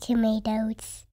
tomatoes.